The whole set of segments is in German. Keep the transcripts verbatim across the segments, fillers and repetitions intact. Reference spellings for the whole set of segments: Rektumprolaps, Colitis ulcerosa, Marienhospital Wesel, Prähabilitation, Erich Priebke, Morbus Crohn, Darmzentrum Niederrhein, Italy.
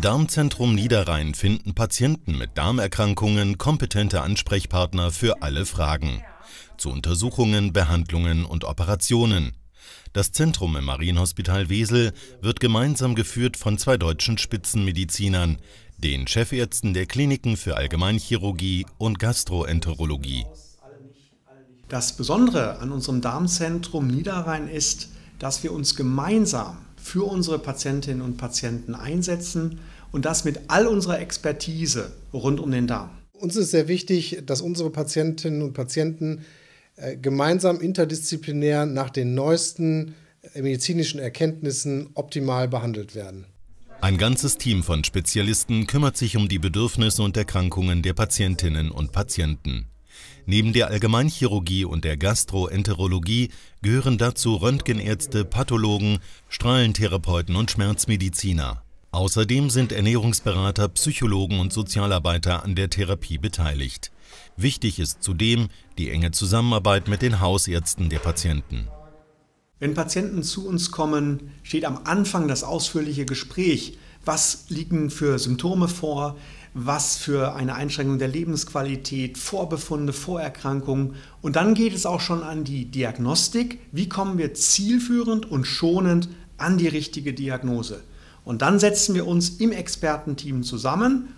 Im Darmzentrum Niederrhein finden Patienten mit Darmerkrankungen kompetente Ansprechpartner für alle Fragen. Zu Untersuchungen, Behandlungen und Operationen. Das Zentrum im Marienhospital Wesel wird gemeinsam geführt von zwei deutschen Spitzenmedizinern, den Chefärzten der Kliniken für Allgemeinchirurgie und Gastroenterologie. Das Besondere an unserem Darmzentrum Niederrhein ist, dass wir uns gemeinsam für unsere Patientinnen und Patienten einsetzen und das mit all unserer Expertise rund um den Darm. Uns ist sehr wichtig, dass unsere Patientinnen und Patienten gemeinsam interdisziplinär nach den neuesten medizinischen Erkenntnissen optimal behandelt werden. Ein ganzes Team von Spezialisten kümmert sich um die Bedürfnisse und Erkrankungen der Patientinnen und Patienten. Neben der Allgemeinchirurgie und der Gastroenterologie gehören dazu Röntgenärzte, Pathologen, Strahlentherapeuten und Schmerzmediziner. Außerdem sind Ernährungsberater, Psychologen und Sozialarbeiter an der Therapie beteiligt. Wichtig ist zudem die enge Zusammenarbeit mit den Hausärzten der Patienten. Wenn Patienten zu uns kommen, steht am Anfang das ausführliche Gespräch. Was liegen für Symptome vor? Was für eine Einschränkung der Lebensqualität, Vorbefunde, Vorerkrankungen. Und dann geht es auch schon an die Diagnostik. Wie kommen wir zielführend und schonend an die richtige Diagnose? Und dann setzen wir uns im Expertenteam zusammen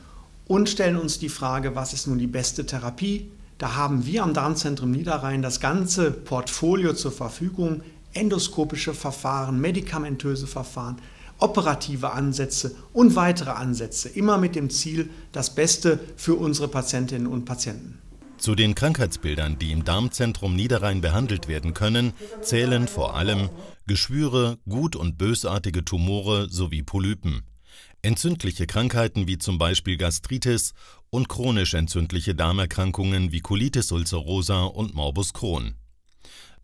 und stellen uns die Frage, was ist nun die beste Therapie? Da haben wir am Darmzentrum Niederrhein das ganze Portfolio zur Verfügung. Endoskopische Verfahren, medikamentöse Verfahren, operative Ansätze und weitere Ansätze, immer mit dem Ziel, das Beste für unsere Patientinnen und Patienten. Zu den Krankheitsbildern, die im Darmzentrum Niederrhein behandelt werden können, zählen vor allem Geschwüre, gut- und bösartige Tumore sowie Polypen. Entzündliche Krankheiten wie zum Beispiel Gastritis und chronisch entzündliche Darmerkrankungen wie Colitis ulcerosa und Morbus Crohn.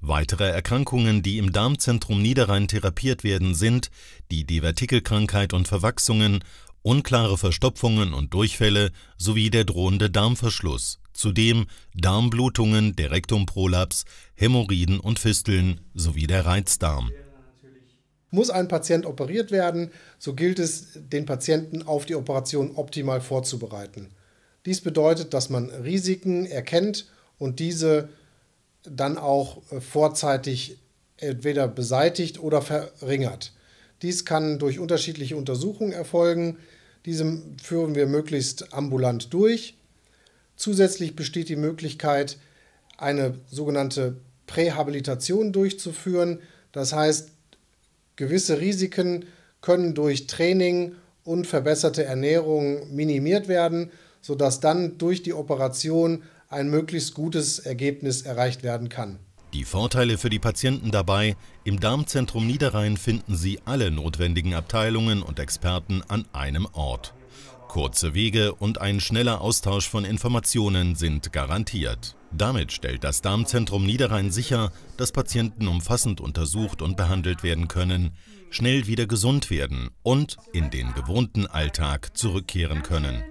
Weitere Erkrankungen, die im Darmzentrum Niederrhein therapiert werden, sind die Divertikelkrankheit und Verwachsungen, unklare Verstopfungen und Durchfälle sowie der drohende Darmverschluss, zudem Darmblutungen, der Rektumprolaps, Hämorrhoiden und Fisteln sowie der Reizdarm. Muss ein Patient operiert werden, so gilt es, den Patienten auf die Operation optimal vorzubereiten. Dies bedeutet, dass man Risiken erkennt und diese dann auch vorzeitig entweder beseitigt oder verringert. Dies kann durch unterschiedliche Untersuchungen erfolgen. Diese führen wir möglichst ambulant durch. Zusätzlich besteht die Möglichkeit, eine sogenannte Prähabilitation durchzuführen. Das heißt, gewisse Risiken können durch Training und verbesserte Ernährung minimiert werden, sodass dann durch die Operation ein möglichst gutes Ergebnis erreicht werden kann. Die Vorteile für die Patienten dabei: Im Darmzentrum Niederrhein finden Sie alle notwendigen Abteilungen und Experten an einem Ort. Kurze Wege und ein schneller Austausch von Informationen sind garantiert. Damit stellt das Darmzentrum Niederrhein sicher, dass Patienten umfassend untersucht und behandelt werden können, schnell wieder gesund werden und in den gewohnten Alltag zurückkehren können.